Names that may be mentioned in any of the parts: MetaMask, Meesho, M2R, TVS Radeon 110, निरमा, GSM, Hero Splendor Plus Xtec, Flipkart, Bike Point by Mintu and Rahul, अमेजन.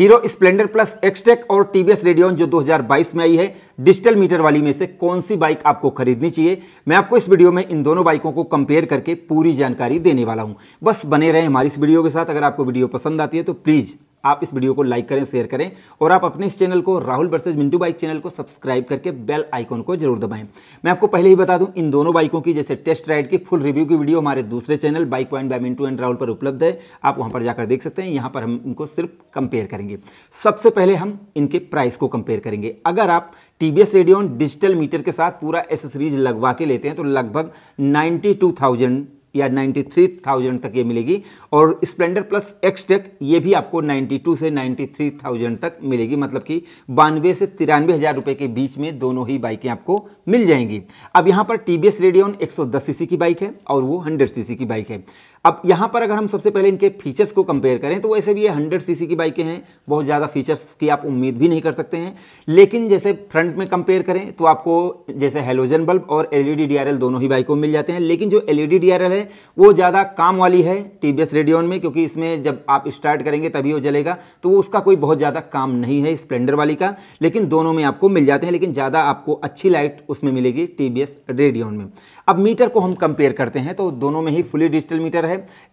Hero Splendor Plus Xtec और TVS Radeon जो 2022 में आई है डिजिटल मीटर वाली में से कौन सी बाइक आपको खरीदनी चाहिए, मैं आपको इस वीडियो में इन दोनों बाइकों को कंपेयर करके पूरी जानकारी देने वाला हूं। बस बने रहें हमारी इस वीडियो के साथ। अगर आपको वीडियो पसंद आती है तो प्लीज़ आप इस वीडियो को लाइक करें, शेयर करें और आप अपने इस चैनल को Rahul versus Mintu bike channel को सब्सक्राइब करके बेल आइकॉन को जरूर दबाएं। मैं आपको पहले ही बता दूं, इन दोनों बाइकों की जैसे टेस्ट राइड की फुल रिव्यू की वीडियो हमारे दूसरे channel bike point by Mintu and Rahul पर उपलब्ध है, आप वहां पर जाकर देख सकते हैं। यहाँ पर हम इनको सिर्फ कंपेयर करेंगे। सबसे पहले हम इनके प्राइस को कंपेयर करेंगे। अगर आप टीवीएस रेडियन डिजिटल मीटर के साथ पूरा एसेसरीज लगवा के लेते हैं तो लगभग 92,000 या 93,000 तक ये मिलेगी और स्प्लेंडर प्लस एक्सटेक ये भी आपको 92 से 93,000 तक मिलेगी, मतलब कि 92 से 93,000 रुपये के बीच में दोनों ही बाइकें आपको मिल जाएंगी। अब यहाँ पर टीवीएस रेडियन 110 सीसी की बाइक है और वो 100 सीसी की बाइक है। अब यहाँ पर अगर हम सबसे पहले इनके फीचर्स को कंपेयर करें तो वैसे भी ये 100 सीसी की बाइकें हैं, बहुत ज़्यादा फीचर्स की आप उम्मीद भी नहीं कर सकते हैं, लेकिन जैसे फ्रंट में कंपेयर करें तो आपको जैसे हेलोजन बल्ब और एलईडी डीआरएल दोनों ही बाइकों में मिल जाते हैं। लेकिन जो एलईडी डीआरएल है वो ज़्यादा काम वाली है टीवीएस रेडियन में, क्योंकि इसमें जब आप स्टार्ट करेंगे तभी वो जलेगा, तो उसका कोई बहुत ज़्यादा काम नहीं है स्प्लेंडर वाली का। लेकिन दोनों में आपको मिल जाते हैं, लेकिन ज़्यादा आपको अच्छी लाइट उसमें मिलेगी टीवीएस रेडियन में। अब मीटर को हम कंपेयर करते हैं तो दोनों में ही फुली डिजिटल मीटर है।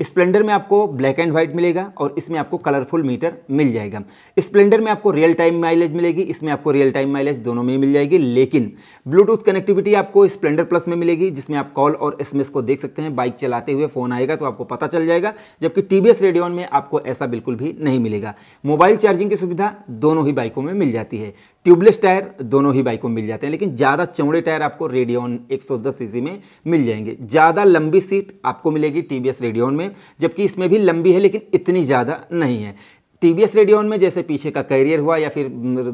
स्प्लेंडर में आपको ब्लैक एंड व्हाइट मिलेगा और इसमें आपको कलरफुल मीटर मिल जाएगा। स्प्लेंडर में आपको रियल टाइम माइलेज मिलेगी, इसमें आपको रियल टाइम माइलेज दोनों में मिल जाएगी। लेकिन ब्लूटूथ कनेक्टिविटी आपको स्प्लेंडर प्लस में मिलेगी, जिसमें आप कॉल और एसएमएस को देख सकते हैं, बाइक चलाते हुए फोन आएगा तो आपको पता चल जाएगा, जबकि टीवीएस रेडियन में आपको ऐसा बिल्कुल भी नहीं मिलेगा। मोबाइल चार्जिंग की सुविधा दोनों ही बाइकों में मिल जाती है। ट्यूबलेस टायर दोनों ही बाइकों में मिल जाते हैं, लेकिन ज़्यादा चौड़े टायर आपको रेडियन 110 सीसी में मिल जाएंगे। ज़्यादा लंबी सीट आपको मिलेगी टीवीएस रेडियन में, जबकि इसमें भी लंबी है लेकिन इतनी ज़्यादा नहीं है। टीवीएस रेडियन में जैसे पीछे का कैरियर हुआ या फिर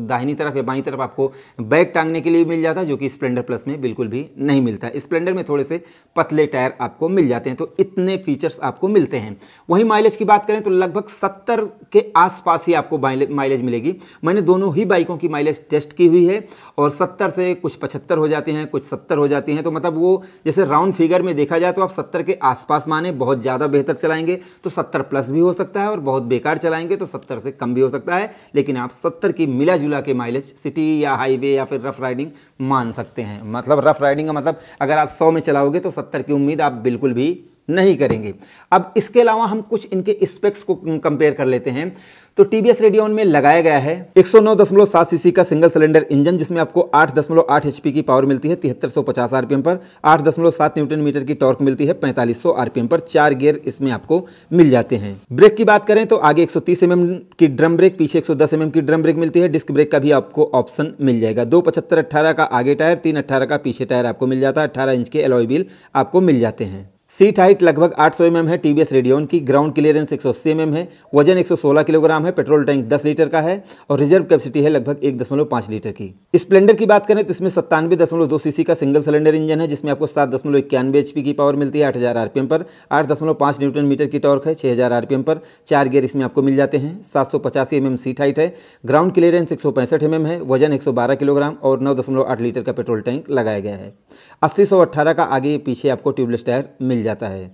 दाहिनी तरफ या बाईं तरफ आपको बैग टांगने के लिए मिल जाता है, जो कि स्प्लेंडर प्लस में बिल्कुल भी नहीं मिलता। स्प्लेंडर में थोड़े से पतले टायर आपको मिल जाते हैं। तो इतने फीचर्स आपको मिलते हैं। वहीं माइलेज की बात करें तो लगभग 70 के आसपास ही आपको माइलेज मिलेगी। मैंने दोनों ही बाइकों की माइलेज टेस्ट की हुई है और 70 से कुछ 75 हो जाते हैं, कुछ 70 हो जाती हैं, तो मतलब वो जैसे राउंड फिगर में देखा जाए तो आप 70 के आसपास माने। बहुत ज़्यादा बेहतर चलाएंगे तो 70+ भी हो सकता है और बहुत बेकार चलाएंगे तो 70 से कम भी हो सकता है, लेकिन आप 70 की मिला जुला के माइलेज सिटी या हाईवे या फिर रफ राइडिंग मान सकते हैं। मतलब रफ राइडिंग का मतलब अगर आप 100 में चलाओगे तो 70 की उम्मीद आप बिल्कुल भी नहीं करेंगे। अब इसके अलावा हम कुछ इनके स्पेक्स को कंपेयर कर लेते हैं। तो टीवीएस रेडियन में लगाया गया है 109.7 सीसी का सिंगल सिलेंडर इंजन, जिसमें आपको 8.8 एचपी की पावर मिलती है 7350 आरपीएम पर। 8.7 न्यूटन मीटर की टॉर्क मिलती है 4500 आरपीएम पर। 4 गियर इसमें आपको मिल जाते हैं। ब्रेक की बात करें तो आगे 130 mm की ड्रम ब्रेक, पीछे 110 mm की ड्रम ब्रेक मिलती है। डिस्क ब्रेक का भी आपको ऑप्शन मिल जाएगा। 2.75/18 का आगे टायर, 3.18 का पीछे टायर आपको मिल जाता है। 18 इंच के एलॉय व्हील आपको मिल जाते हैं। सीट हाइट लगभग 800 mm है टीवीएस रेडियन की। ग्राउंड क्लियरेंस 180 mm है। वजन 116 किलोग्राम है। पेट्रोल टैंक 10 लीटर का है और रिजर्व कैपेसिटी है लगभग 1.5 लीटर की। स्प्लेंडर की बात करें तो इसमें 97.2 सीसी का सिंगल सिलेंडर इंजन है, जिसमें आपको 7.91 एचपी की पावर मिलती है 8000 आरपीएम पर। 8.5 न्यूटन मीटर की टॉर्क है 6000 आरपीएम पर। 4 गियर इसमें आपको मिल जाते हैं। 785 mm सीट हाइट है। ग्राउंड क्लियरेंस 165 mm है। वजन 112 किलोग्राम और 9.8 लीटर का पेट्रोल टैंक लगाया गया है। 80/118 का आगे पीछे आपको ट्यूबलेस टायर मिल जाता है।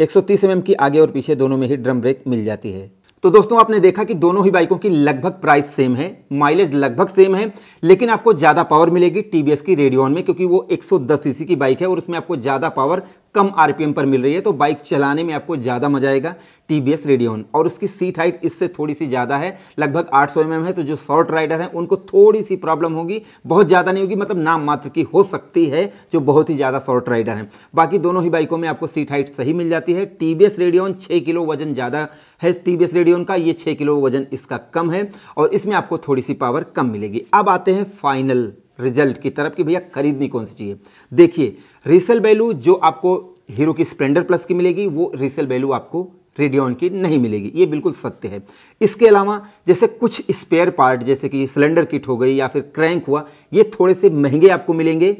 130 mm की आगे और पीछे दोनों में ही ड्रम ब्रेक मिल जाती है। तो दोस्तों आपने देखा कि दोनों ही बाइकों की लगभग प्राइस सेम है, माइलेज लगभग सेम है, लेकिन आपको ज़्यादा पावर मिलेगी टीवीएस की रेडियन में, क्योंकि वो 110 सीसी की बाइक है और उसमें आपको ज़्यादा पावर कम आरपीएम पर मिल रही है, तो बाइक चलाने में आपको ज़्यादा मजा आएगा टीवीएस रेडियन। और उसकी सीट हाइट इससे थोड़ी सी ज़्यादा है, लगभग 800 mm है, तो जो शॉर्ट राइडर हैं उनको थोड़ी सी प्रॉब्लम होगी, बहुत ज़्यादा नहीं होगी, मतलब नाम मात्र की हो सकती है जो बहुत ही ज़्यादा शॉर्ट राइडर हैं। बाकी दोनों ही बाइकों में आपको सीट हाइट सही मिल जाती है। टीवीएस रेडियन 6 किलो वजन ज़्यादा है टीवीएस रेडियन का, ये 6 किलो वजन इसका कम है और इसमें आपको थोड़ी सी पावर कम मिलेगी। अब आते हैं फाइनल रिजल्ट की तरफ कि भैया खरीदनी कौन सी चाहिए। देखिए रीसेल वैल्यू जो आपको हीरो की स्प्लेंडर प्लस की मिलेगी वो रीसेल वैल्यू आपको रेडियन की नहीं मिलेगी, ये बिल्कुल सत्य है। इसके अलावा जैसे कुछ स्पेयर पार्ट जैसे कि सिलेंडर किट हो गई या फिर क्रैंक हुआ, ये थोड़े से महंगे आपको मिलेंगे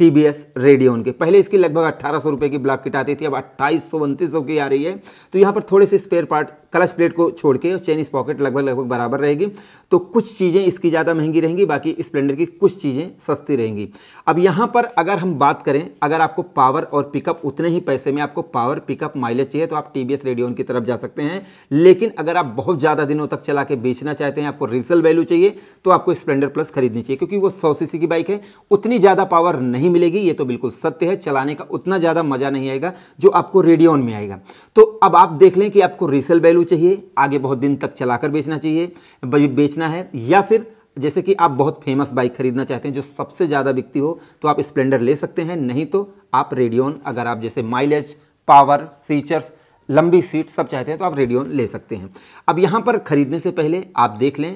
TVS रेडियन के। पहले इसकी लगभग 1800 रुपये की ब्लॉक किट आती थी, अब 2800-2900 की आ रही है। तो यहाँ पर थोड़े से स्पेयर पार्ट, क्लच प्लेट को छोड़ के, चेन स्पॉकेट लगभग बराबर रहेगी। तो कुछ चीज़ें इसकी ज़्यादा महंगी रहेंगी, बाकी स्प्लेंडर की कुछ चीज़ें सस्ती रहेंगी। अब यहाँ पर अगर हम बात करें, अगर आपको पावर और पिकअप, उतने ही पैसे में आपको पावर पिकअप माइलेज चाहिए तो आप TVS रेडियन की तरफ जा सकते हैं। लेकिन अगर आप बहुत ज़्यादा दिनों तक चला के बेचना चाहते हैं, आपको रीसेल वैल्यू चाहिए, तो आपको स्प्लेंडर प्लस खरीदनी चाहिए, क्योंकि वो 100 सीसी की बाइक है। उतनी ज़्यादा पावर नहीं मिलेगी, ये तो बिल्कुल सत्य है। चलाने का उतना ज़्यादा मज़ा नहीं आएगा जो आपको रेडियन में आएगा। तो अब आप देख लें कि आपको रीसेल वैल्यू चाहिए, आगे बहुत दिन तक चलाकर बेचना है, या फिर जैसे कि आप बहुत फेमस बाइक खरीदना चाहते हैं जो सबसे ज़्यादा बिकती हो, तो आप स्प्लेंडर ले सकते हैं। नहीं तो आप रेडियन, अगर आप जैसे माइलेज, पावर, फीचर्स, लंबी सीट सब चाहते हैं तो आप रेडियन ले सकते हैं। अब यहाँ पर खरीदने से पहले आप देख लें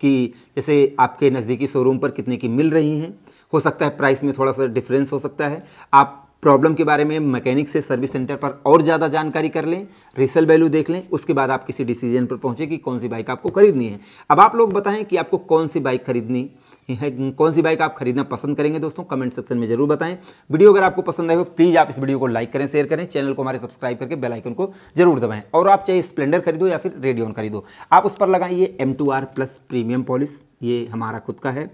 कि जैसे आपके नज़दीकी शोरूम पर कितने की मिल रही हैं। हो सकता है प्राइस में थोड़ा सा डिफरेंस हो सकता है। आप प्रॉब्लम के बारे में मैकेनिक से, सर्विस सेंटर पर और ज़्यादा जानकारी कर लें, रीसेल वैल्यू देख लें, उसके बाद आप किसी डिसीजन पर पहुँचें कि कौन सी बाइक आपको खरीदनी है। अब आप लोग बताएं कि आपको कौन सी बाइक खरीदनी है, कौन सी बाइक आप खरीदना पसंद करेंगे। दोस्तों कमेंट सेक्शन में जरूर बताएं। वीडियो अगर आपको पसंद आए हो प्लीज़ आप इस वीडियो को लाइक करें, शेयर करें, चैनल को हमारे सब्सक्राइब करके बेल आइकन को जरूर दबाएं। और आप चाहे स्प्लेंडर खरीदो या फिर रेडियन खरीदो, आप उस पर लगाइए M2R प्लस प्रीमियम पॉलिश, ये हमारा खुद का है।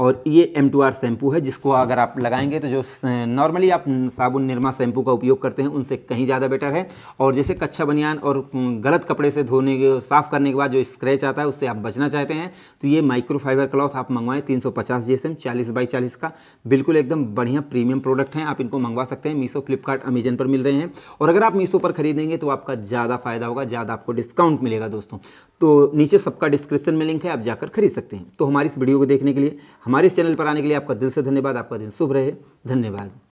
और ये M2R शैम्पू है, जिसको अगर आप लगाएंगे तो जो नॉर्मली आप साबुन, निरमा, शैम्पू का उपयोग करते हैं, उनसे कहीं ज़्यादा बेटर है। और जैसे कच्चा बनियान और गलत कपड़े से धोने के, साफ़ करने के बाद जो स्क्रैच आता है, उससे आप बचना चाहते हैं तो ये माइक्रोफाइबर क्लॉथ आप मंगवाएं। 350 GSM 40x40 का बिल्कुल एकदम बढ़िया प्रीमियम प्रोडक्ट हैं। आप इनको मंगवा सकते हैं, मीशो, फ्लिपकार्ट, अमेजन पर मिल रहे हैं। और अगर आप मीशो पर खरीदेंगे तो आपका ज़्यादा फायदा होगा, ज़्यादा आपको डिस्काउंट मिलेगा। दोस्तों तो नीचे सबका डिस्क्रिप्शन में लिंक है, आप जाकर खरीद सकते हैं। तो हमारी इस वीडियो को देखने के लिए, हमारे इस चैनल पर आने के लिए आपका दिल से धन्यवाद। आपका दिन शुभ रहे, धन्यवाद।